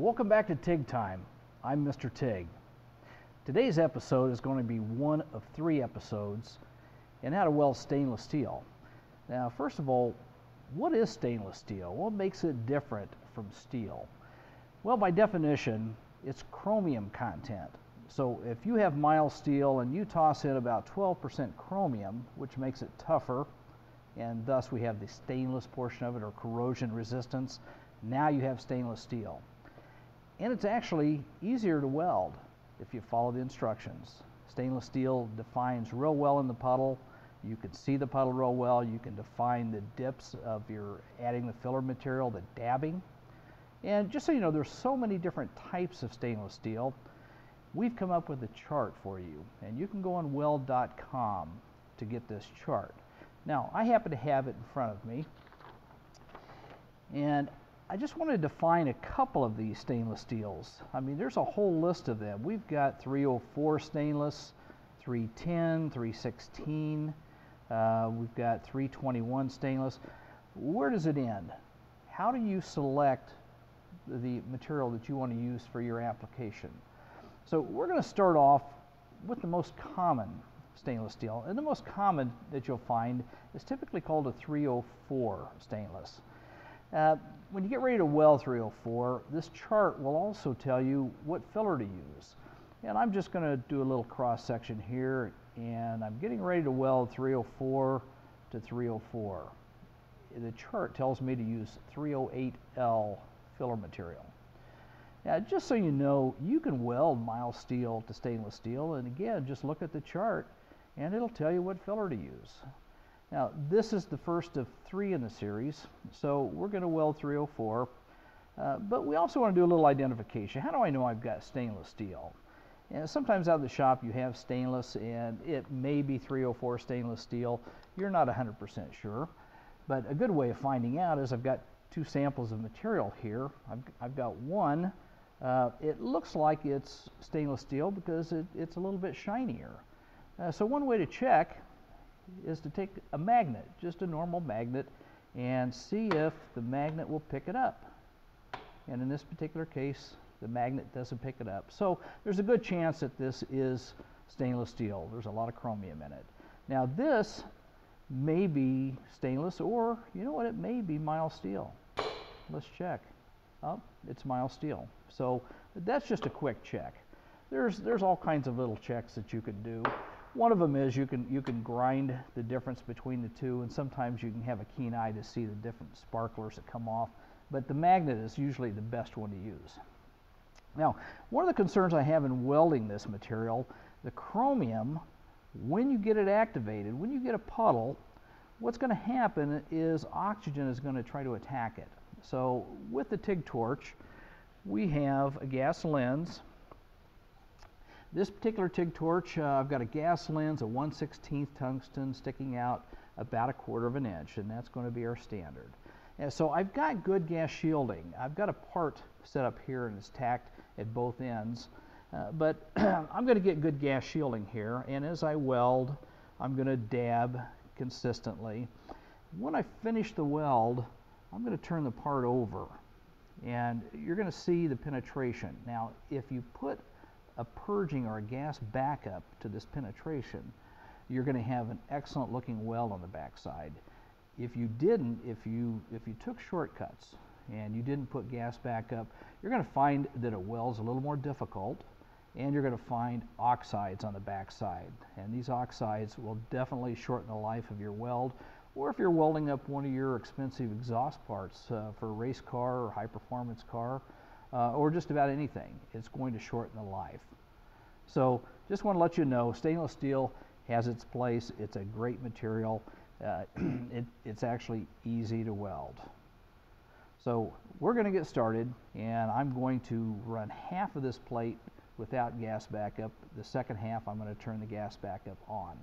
Welcome back to TIG Time. I'm Mr. TIG. Today's episode is going to be one of three episodes in how to weld stainless steel. Now, first of all, what is stainless steel? What makes it different from steel? Well, by definition, it's chromium content. So if you have mild steel and you toss in about 12% chromium, which makes it tougher, and thus we have the stainless portion of it, or corrosion resistance, now you have stainless steel. And it's actually easier to weld if you follow the instructions. Stainless steel defines real well in the puddle. You can see the puddle real well. You can define the dips of your adding the filler material, the dabbing. And just so you know, there's so many different types of stainless steel. We've come up with a chart for you, and you can go on weld.com to get this chart. Now, I happen to have it in front of me, and I just want to define a couple of these stainless steels. I mean, there's a whole list of them. We've got 304 stainless, 310, 316, we've got 321 stainless. Where does it end? How do you select the material that you want to use for your application? So we're going to start off with the most common stainless steel, and the most common that you'll find is typically called a 304 stainless. When you get ready to weld 304, this chart will also tell you what filler to use. And I'm just going to do a little cross section here, and I'm getting ready to weld 304 to 304. The chart tells me to use 308L filler material. Now, just so you know, you can weld mild steel to stainless steel, and again, just look at the chart and it'll tell you what filler to use. Now, this is the first of three in the series, so we're going to weld 304, but we also want to do a little identification. How do I know I've got stainless steel? And sometimes out of the shop you have stainless and it may be 304 stainless steel. You're not 100% sure, but a good way of finding out is I've got two samples of material here. I've got one. It looks like it's stainless steel because it's a little bit shinier. So one way to check is to take a magnet, just a normal magnet, and see if the magnet will pick it up. And in this particular case, the magnet doesn't pick it up. So there's a good chance that this is stainless steel. There's a lot of chromium in it. Now this may be stainless, or you know what, it may be mild steel. Let's check. Oh, it's mild steel. So that's just a quick check. There's all kinds of little checks that you can do. One of them is you can grind the difference between the two, and sometimes you can have a keen eye to see the different sparklers that come off, but the magnet is usually the best one to use. Now, one of the concerns I have in welding this material, the chromium, when you get it activated, when you get a puddle, what's going to happen is oxygen is going to try to attack it. So with the TIG torch, we have a gas lens. This particular TIG torch, I've got a gas lens, a 1/16 tungsten sticking out about 1/4 inch, and that's going to be our standard. And so I've got good gas shielding. I've got a part set up here, and it's tacked at both ends. But I'm going to get good gas shielding here, and as I weld, I'm going to dab consistently. When I finish the weld, I'm going to turn the part over, and you're going to see the penetration. Now, if you put a purging or a gas backup to this penetration, you're going to have an excellent looking weld on the backside. If you didn't, if you took shortcuts and you didn't put gas backup, you're going to find that it welds a little more difficult, and you're going to find oxides on the backside. And these oxides will definitely shorten the life of your weld, or if you're welding up one of your expensive exhaust parts for a race car or high-performance car, or just about anything, it's going to shorten the life. So just want to let you know, stainless steel has its place. It's a great material. It's actually easy to weld. So we're going to get started, and I'm going to run half of this plate without gas backup. The second half, I'm going to turn the gas backup on.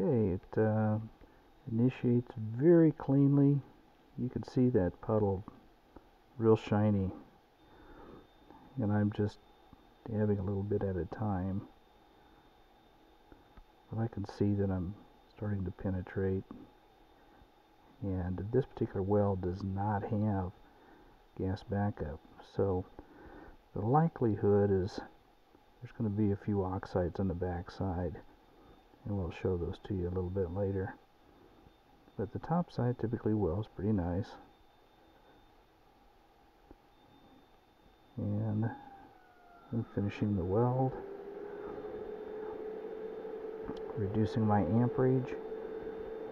Okay, it initiates very cleanly. You can see that puddle real shiny, and I'm just dabbing a little bit at a time. But I can see that I'm starting to penetrate. And this particular weld does not have gas backup, so the likelihood is there's going to be a few oxides on the backside, and we'll show those to you a little bit later. But the top side typically welds pretty nice, and I'm finishing the weld, reducing my amperage,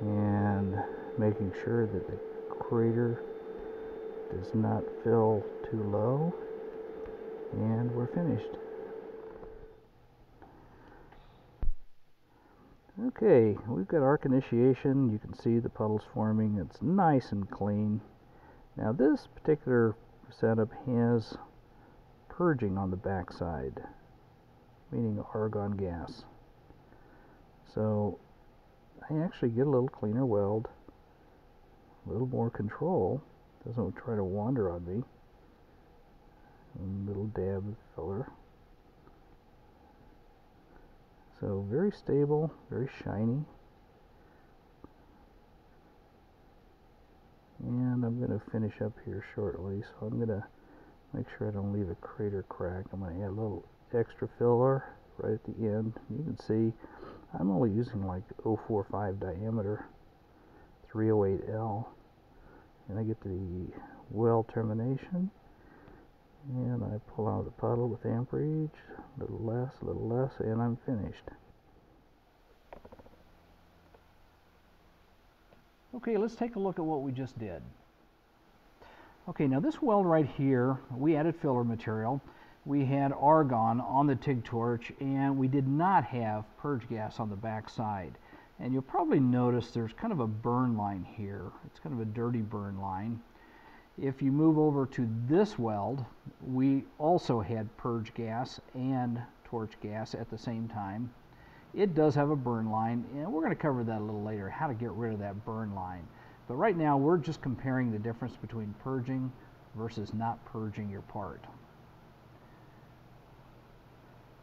and making sure that the crater does not fill too low, and we're finished. Okay, we've got arc initiation. You can see the puddles forming. It's nice and clean. Now this particular setup has purging on the backside, meaning argon gas. So I actually get a little cleaner weld, a little more control, doesn't try to wander on me. A little dab of filler. So very stable, very shiny. And I'm going to finish up here shortly, so I'm going to make sure I don't leave a crater crack. I'm going to add a little extra filler right at the end. You can see I'm only using like 0.45 diameter 308L, and I get to the weld termination, and I pull out the puddle with amperage, a little less, and I'm finished. Okay, let's take a look at what we just did. Okay, now this weld right here, we added filler material. We had argon on the TIG torch, and we did not have purge gas on the back side. And you'll probably notice there's kind of a burn line here. It's kind of a dirty burn line. If you move over to this weld, we also had purge gas and torch gas at the same time. It does have a burn line, and we're going to cover that a little later, how to get rid of that burn line. But right now, we're just comparing the difference between purging versus not purging your part.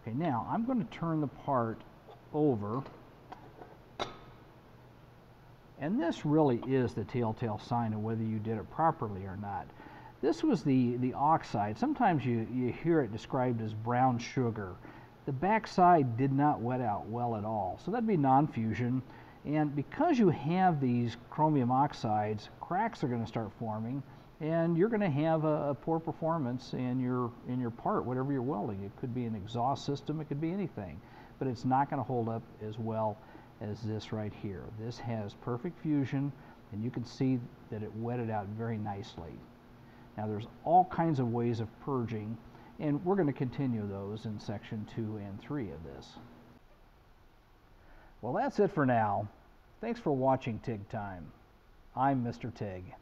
Okay, now I'm going to turn the part over. And this really is the telltale sign of whether you did it properly or not. This was the oxide. Sometimes you hear it described as brown sugar. The backside did not wet out well at all. So that'd be non-fusion. And because you have these chromium oxides, cracks are going to start forming, and you're going to have a poor performance in your part, whatever you're welding. It could be an exhaust system, it could be anything, but it's not going to hold up as well as this right here. This has perfect fusion, and you can see that it wetted out very nicely. Now there's all kinds of ways of purging, and we're going to continue those in section 2 and 3 of this. Well, that's it for now. Thanks for watching TIG Time. I'm Mr. TIG.